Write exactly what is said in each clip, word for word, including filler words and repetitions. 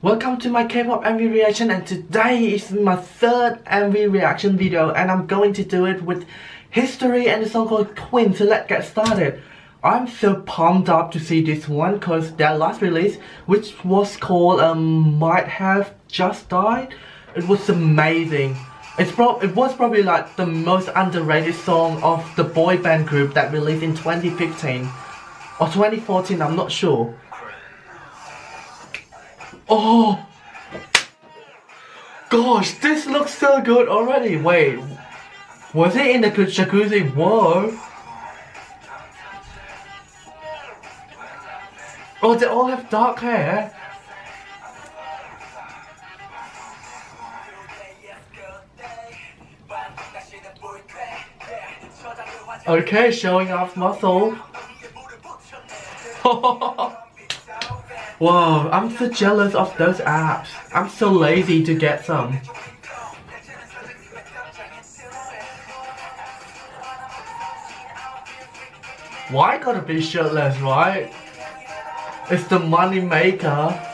Welcome to my K-pop M V reaction, and today is my third M V reaction video, and I'm going to do it with History and the song called Queen. So let's get started. I'm so pumped up to see this one because their last release, which was called um, Might Have Just Died, it was amazing. It's pro it was probably like the most underrated song of the boy band group that released in twenty fifteen or twenty fourteen, I'm not sure. Oh gosh, this looks so good already. Wait, was it in the jacuzzi? Whoa. Oh, they all have dark hair. Okay, showing off muscle. Wow, I'm so jealous of those abs. I'm so lazy to get some. Why gotta be shirtless, right? It's the money maker.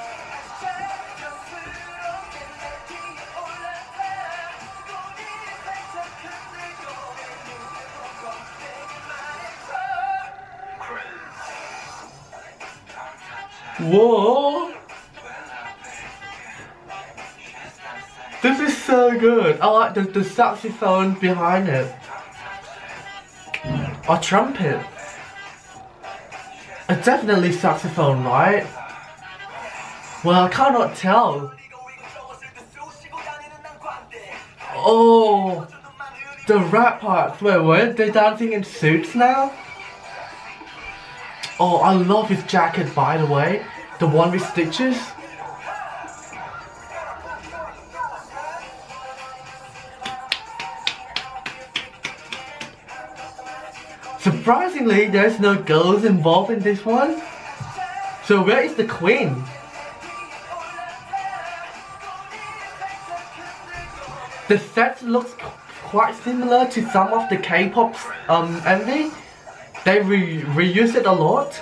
Whoa! This is so good. I like the, the saxophone behind it. Or trumpet. It's definitely saxophone, right? Well, I cannot tell. Oh! The rap part. Wait, what? They're dancing in suits now? Oh, I love his jacket, by the way. The one with stitches. Surprisingly, there's no girls involved in this one. So where is the Queen? The set looks quite similar to some of the K-pop um, M V. They re reuse it a lot.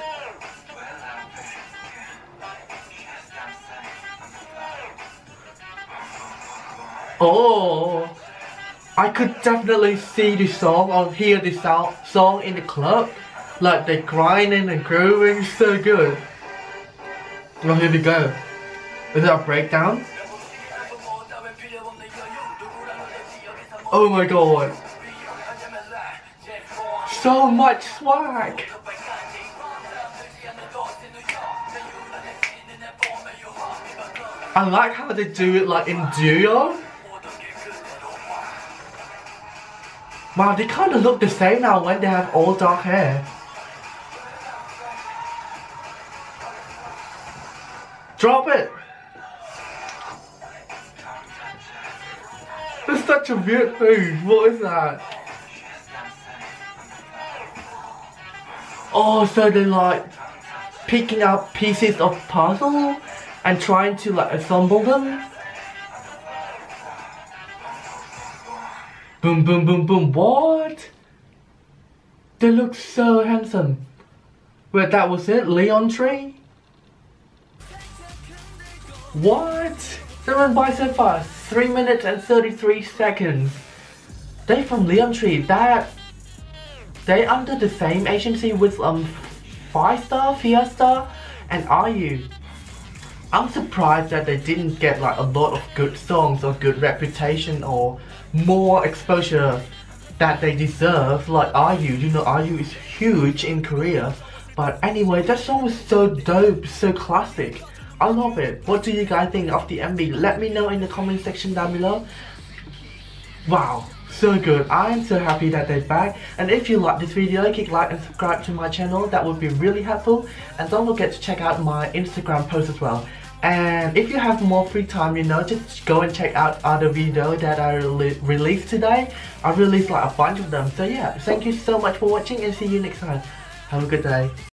Oh, I could definitely see this song or hear this song in the club. Like they're grinding and grooving, so good. Well, here we go. Is that a breakdown? Oh my god. So much swag! I like how they do it like in duo. Wow, they kind of look the same now when they have all dark hair. Drop it! That's such a weird move, what is that? Oh, so they're like picking up pieces of puzzle and trying to like assemble them. Boom, boom, boom, boom. What? They look so handsome. Wait, that was it? Leon Tree? What? They went by so fast. three minutes and thirty-three seconds. They from Leon Tree. That. They under the same agency with um FIESTAR, FIESTAR and R U. I'm surprised that they didn't get like a lot of good songs or good reputation or more exposure that they deserve, like R U. You know, R U is huge in Korea. But anyway, that song was so dope, so classic. I love it. What do you guys think of the M V? Let me know in the comment section down below. Wow. So good. I'm so happy that they're back, and if you like this video, click like and subscribe to my channel. That would be really helpful, and don't forget to check out my Instagram post as well. And if you have more free time, you know, just go and check out other videos that I re released today. I released like a bunch of them. So yeah, thank you so much for watching, and see you next time. Have a good day.